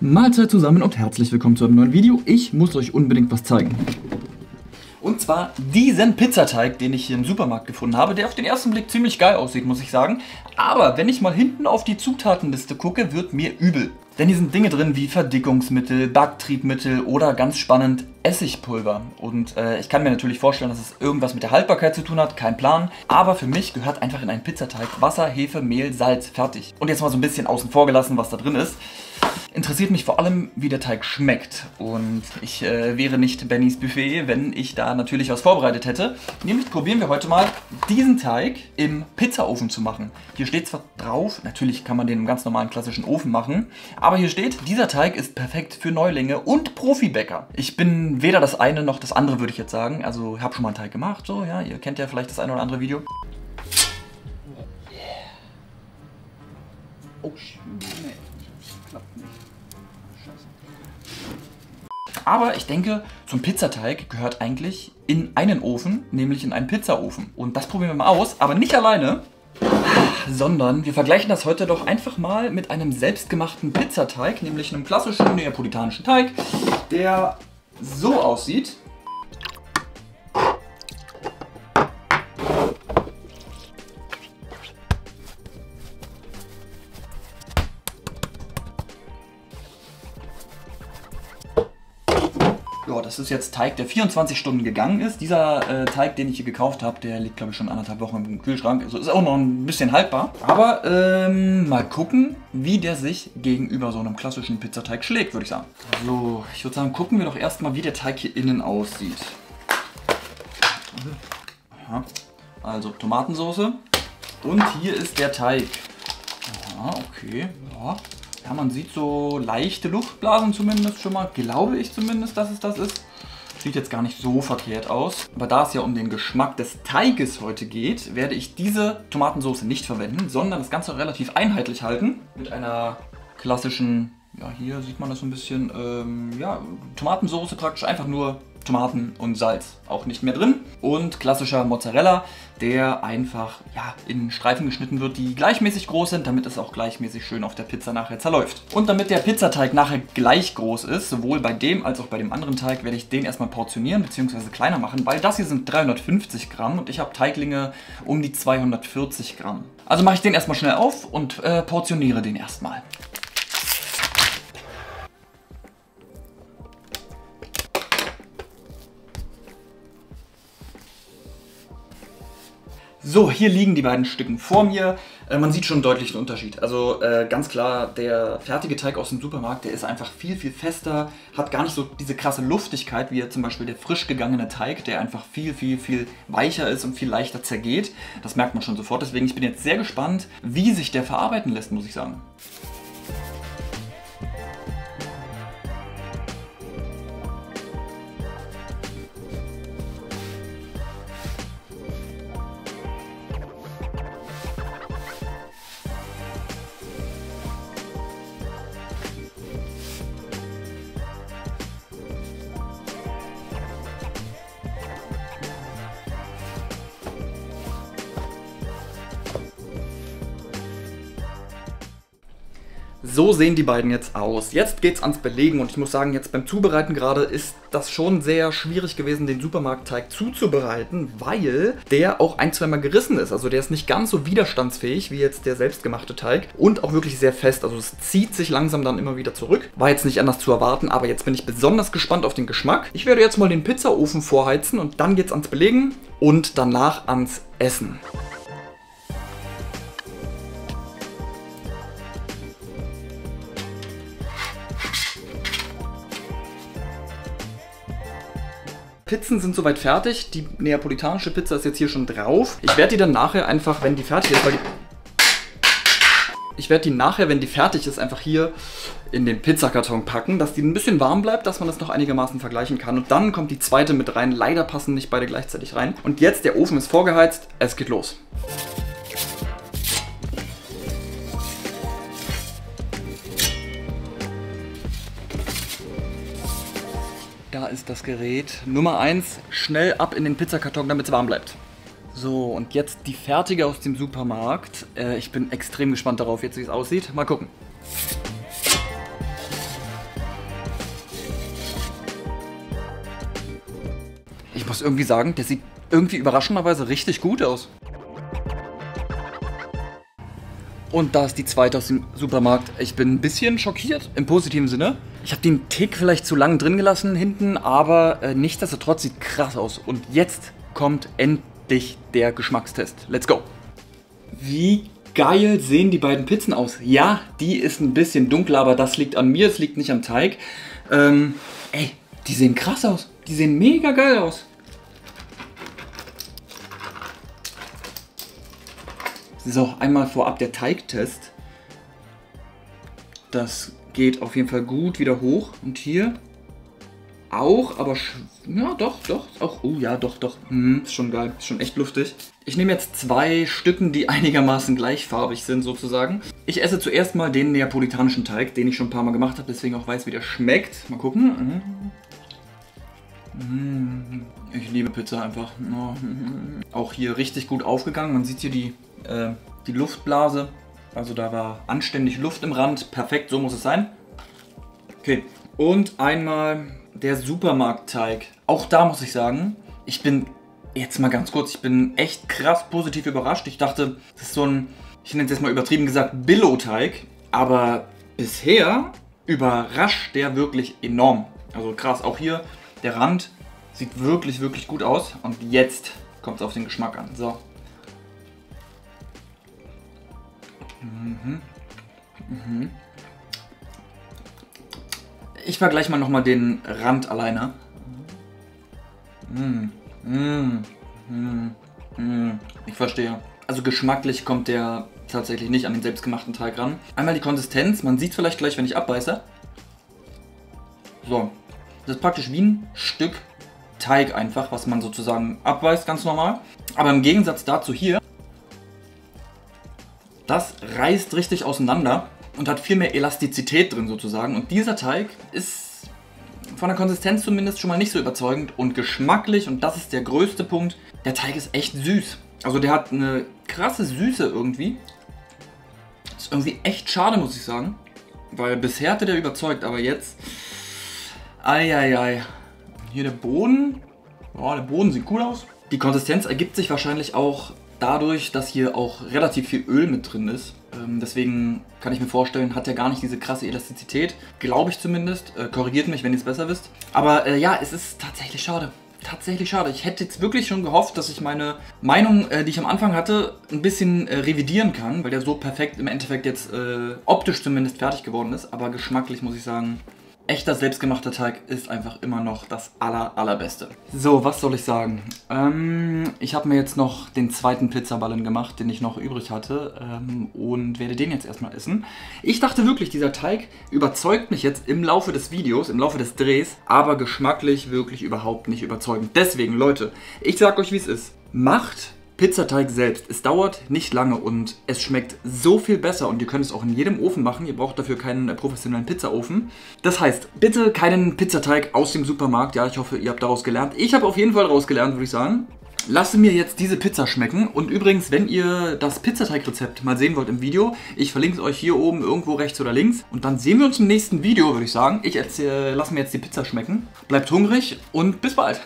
Mahlzeit zusammen und herzlich willkommen zu einem neuen Video. Ich muss euch unbedingt was zeigen. Und zwar diesen Pizzateig, den ich hier im Supermarkt gefunden habe, der auf den ersten Blick ziemlich geil aussieht, muss ich sagen. Aber wenn ich mal hinten auf die Zutatenliste gucke, wird mir übel. Denn hier sind Dinge drin wie Verdickungsmittel, Backtriebmittel oder ganz spannend Essigpulver. Und ich kann mir natürlich vorstellen, dass es irgendwas mit der Haltbarkeit zu tun hat, kein Plan. Aber für mich gehört einfach in einen Pizzateig Wasser, Hefe, Mehl, Salz, fertig. Und jetzt mal so ein bisschen außen vor gelassen, was da drin ist. Interessiert mich vor allem, wie der Teig schmeckt. Und ich wäre nicht Bennis Buffet, wenn ich da natürlich was vorbereitet hätte. Nämlich probieren wir heute mal, diesen Teig im Pizzaofen zu machen. Hier steht zwar drauf, natürlich kann man den im ganz normalen klassischen Ofen machen, aber hier steht, dieser Teig ist perfekt für Neulinge und Profibäcker. Ich bin weder das eine noch das andere, würde ich jetzt sagen. Also, ich habe schon mal einen Teig gemacht, so, ja, ihr kennt ja vielleicht das eine oder andere Video. Yeah. Oh, nee, das klappt nicht. Scheiße. Aber ich denke, so ein Pizzateig gehört eigentlich in einen Ofen, nämlich in einen Pizzaofen. Und das probieren wir mal aus, aber nicht alleine. Sondern wir vergleichen das heute doch einfach mal mit einem selbstgemachten Pizzateig, nämlich einem klassischen neapolitanischen Teig, der so aussieht. Ja, das ist jetzt Teig, der 24 Stunden gegangen ist. Dieser Teig, den ich hier gekauft habe, der liegt, glaube ich, schon 1,5 Wochen im Kühlschrank. Also ist auch noch ein bisschen haltbar. Aber mal gucken, wie der sich gegenüber so einem klassischen Pizzateig schlägt, würde ich sagen. So, ich würde sagen, gucken wir doch erstmal, wie der Teig hier innen aussieht. Aha. Also Tomatensoße. Und hier ist der Teig. Ja, okay. Ja. Ja, man sieht so leichte Luftblasen zumindest schon mal, glaube ich zumindest, dass es das ist. Sieht jetzt gar nicht so verkehrt aus. Aber da es ja um den Geschmack des Teiges heute geht, werde ich diese Tomatensauce nicht verwenden, sondern das Ganze relativ einheitlich halten. Mit einer klassischen, ja hier sieht man das so ein bisschen, ja, Tomatensauce praktisch, einfach nur Tomaten und Salz, auch nicht mehr drin. Und klassischer Mozzarella, der einfach ja, in Streifen geschnitten wird, die gleichmäßig groß sind, damit es auch gleichmäßig schön auf der Pizza nachher zerläuft. Und damit der Pizzateig nachher gleich groß ist, sowohl bei dem als auch bei dem anderen Teig, werde ich den erstmal portionieren bzw. kleiner machen, weil das hier sind 350 Gramm und ich habe Teiglinge um die 240 Gramm. Also mache ich den erstmal schnell auf und portioniere den erstmal. So, hier liegen die beiden Stücken vor mir. Man sieht schon deutlich den Unterschied. Also ganz klar, der fertige Teig aus dem Supermarkt, der ist einfach viel, viel fester, hat gar nicht so diese krasse Luftigkeit, wie zum Beispiel der frisch gegangene Teig, der einfach viel, viel, viel weicher ist und viel leichter zergeht. Das merkt man schon sofort. Deswegen, ich bin jetzt sehr gespannt, wie sich der verarbeiten lässt, muss ich sagen. So sehen die beiden jetzt aus. Jetzt geht's ans Belegen und ich muss sagen, jetzt beim Zubereiten gerade ist das schon sehr schwierig gewesen, den Supermarktteig zuzubereiten, weil der auch ein-, zweimal gerissen ist. Also der ist nicht ganz so widerstandsfähig wie jetzt der selbstgemachte Teig und auch wirklich sehr fest. Also es zieht sich langsam dann immer wieder zurück. War jetzt nicht anders zu erwarten, aber jetzt bin ich besonders gespannt auf den Geschmack. Ich werde jetzt mal den Pizzaofen vorheizen und dann geht's ans Belegen und danach ans Essen. Pizzen sind soweit fertig. Die neapolitanische Pizza ist jetzt hier schon drauf. Ich werde die dann nachher einfach, wenn die fertig ist, einfach hier in den Pizzakarton packen, dass die ein bisschen warm bleibt, dass man das noch einigermaßen vergleichen kann. Und dann kommt die zweite mit rein. Leider passen nicht beide gleichzeitig rein. Und jetzt, der Ofen ist vorgeheizt. Es geht los. Da ist das Gerät. Nummer 1, schnell ab in den Pizzakarton, damit es warm bleibt. So, und jetzt die fertige aus dem Supermarkt. Ich bin extrem gespannt darauf, jetzt wie es aussieht. Mal gucken. Ich muss irgendwie sagen, der sieht irgendwie überraschenderweise richtig gut aus. Und da ist die zweite aus dem Supermarkt. Ich bin ein bisschen schockiert, im positiven Sinne. Ich habe den Tick vielleicht zu lang drin gelassen hinten, aber nichtsdestotrotz sieht krass aus. Und jetzt kommt endlich der Geschmackstest. Let's go! Wie geil sehen die beiden Pizzen aus? Ja, die ist ein bisschen dunkler, aber das liegt an mir, es liegt nicht am Teig. Ey, die sehen krass aus. Die sehen mega geil aus. So, einmal vorab der Teigtest. Das geht auf jeden Fall gut wieder hoch. Und hier auch, aber ja, doch, auch, oh ja, doch. Ist schon geil, ist schon echt luftig. Ich nehme jetzt zwei Stücken, die einigermaßen gleichfarbig sind sozusagen. Ich esse zuerst mal den neapolitanischen Teig, den ich schon ein paar Mal gemacht habe, deswegen auch weiß, wie der schmeckt. Mal gucken. Ich liebe Pizza einfach. Auch hier richtig gut aufgegangen. Man sieht hier die Luftblase. Also da war anständig Luft im Rand. Perfekt, so muss es sein. Okay. Und einmal der Supermarktteig. Auch da muss ich sagen, ich bin jetzt mal ganz kurz, ich bin echt krass positiv überrascht. Ich dachte, das ist so ein, ich nenne es jetzt mal übertrieben gesagt, Billo-Teig. Aber bisher überrascht der wirklich enorm. Also krass, auch hier der Rand sieht wirklich, wirklich gut aus. Und jetzt kommt es auf den Geschmack an. So. Ich vergleiche mal nochmal den Rand alleine. Ich verstehe. Also geschmacklich kommt der tatsächlich nicht an den selbstgemachten Teig ran. Einmal die Konsistenz. Man sieht es vielleicht gleich, wenn ich abbeiße. So. Das ist praktisch wie ein Stück Teig einfach, was man sozusagen abbeißt, ganz normal. Aber im Gegensatz dazu hier, das reißt richtig auseinander und hat viel mehr Elastizität drin sozusagen. Und dieser Teig ist von der Konsistenz zumindest schon mal nicht so überzeugend und geschmacklich. Und das ist der größte Punkt. Der Teig ist echt süß. Also der hat eine krasse Süße irgendwie. Ist irgendwie echt schade, muss ich sagen. Weil bisher hatte der überzeugt, aber jetzt... Eieiei. Hier der Boden. Boah, der Boden sieht cool aus. Die Konsistenz ergibt sich wahrscheinlich auch dadurch, dass hier auch relativ viel Öl mit drin ist. Deswegen kann ich mir vorstellen, hat der gar nicht diese krasse Elastizität. Glaube ich zumindest. Korrigiert mich, wenn ihr es besser wisst. Aber ja, es ist tatsächlich schade. Tatsächlich schade. Ich hätte jetzt wirklich schon gehofft, dass ich meine Meinung, die ich am Anfang hatte, ein bisschen revidieren kann, weil der so perfekt im Endeffekt jetzt optisch zumindest fertig geworden ist. Aber geschmacklich muss ich sagen... Echter selbstgemachter Teig ist einfach immer noch das allerbeste. So, was soll ich sagen? Ich habe mir jetzt noch den zweiten Pizzaballen gemacht, den ich noch übrig hatte und werde den jetzt erstmal essen. Ich dachte wirklich, dieser Teig überzeugt mich jetzt im Laufe des Videos, im Laufe des Drehs, aber geschmacklich wirklich überhaupt nicht überzeugend. Deswegen, Leute, ich sag euch, wie es ist. Macht Pizzateig selbst. Es dauert nicht lange und es schmeckt so viel besser und ihr könnt es auch in jedem Ofen machen. Ihr braucht dafür keinen professionellen Pizzaofen. Das heißt, bitte keinen Pizzateig aus dem Supermarkt. Ja, ich hoffe, ihr habt daraus gelernt. Ich habe auf jeden Fall daraus gelernt, würde ich sagen. Lasse mir jetzt diese Pizza schmecken und übrigens, wenn ihr das Pizzateig-Rezept mal sehen wollt im Video, ich verlinke es euch hier oben irgendwo rechts oder links und dann sehen wir uns im nächsten Video, würde ich sagen. Ich lasse mir jetzt die Pizza schmecken. Bleibt hungrig und bis bald!